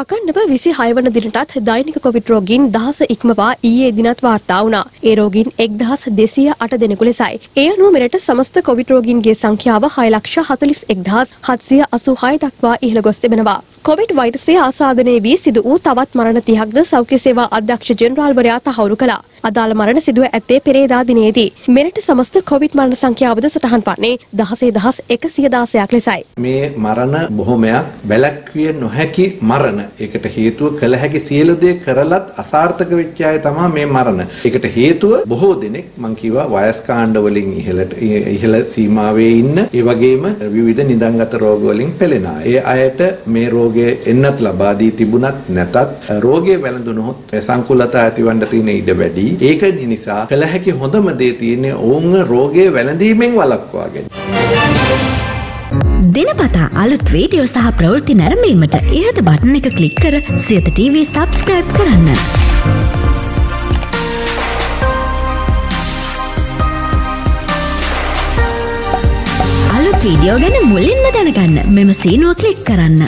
අකන්නව 26 වන දිනටත් දෛනික කොවිඩ් රෝගීන් 1000 ඉක්මවා ඊයේ දිනත් වාර්තා වුණා. ඒ රෝගීන් 1208 දෙනෙකු ලෙසයි. ඒ අනුව මෙරට සමස්ත කොවිඩ් රෝගීන්ගේ සංඛ්‍යාව 641786 දක්වා ඉහළ ගොස් තිබෙනවා. කොවිඩ් වෛරසය ආසාදනයේ වී සිදු වූ තවත් මරණ 30ක්ද සෞඛ්‍ය සේවා අධ්‍යක්ෂ ජෙනරාල්වරයා තහවුරු කළා. අදාළ මරණ සිදුව ඇත්තේ පෙරේදා දිනේදී. මෙරට සමස්ත කොවිඩ් මරණ සංඛ්‍යාවද සටහන් වන්නේ 16116ක් ලෙසයි. මේ මරණ බොහොමයක් වැළැක්විය නොහැකි මරණ. ඒකට හේතුව කළ හැකි සියලු දේ කරලත් අසාර්ථක වෙච්ච අය තමයි මේ මරණ. ඒකට හේතුව බොහෝ දෙනෙක් මං කියවා වයස් කාණ්ඩ වලින් ඉහළ සීමාවේ ඉන්න, ඒ වගේම විවිධ නිදන්ගත රෝග වලින් පෙළෙන අය. ඒ අයට මේ රෝගයේ එන්නත් ලබා දී තිබුණත් නැතත් රෝගයේ වැළඳුනොත් සංකූලතා ඇතිවන්න තියෙන ඉඩ වැඩි. ඒක නිසා කළ හැකි හොඳම දේ තියෙන්නේ ඔවුන් රෝගයේ වැළඳීමෙන් වළක්වා ගැනීම. දිනපතා අලුත් වීඩියෝ සහ ප්‍රවෘත්ති නැරඹීමට ඉහත බටන් එක ක්ලික් කර සියත TV subscribe කරන්න. අලුත් වීඩියෝ ගැන මුලින්ම දැනගන්න මෙම සීනුව ක්ලික් කරන්න.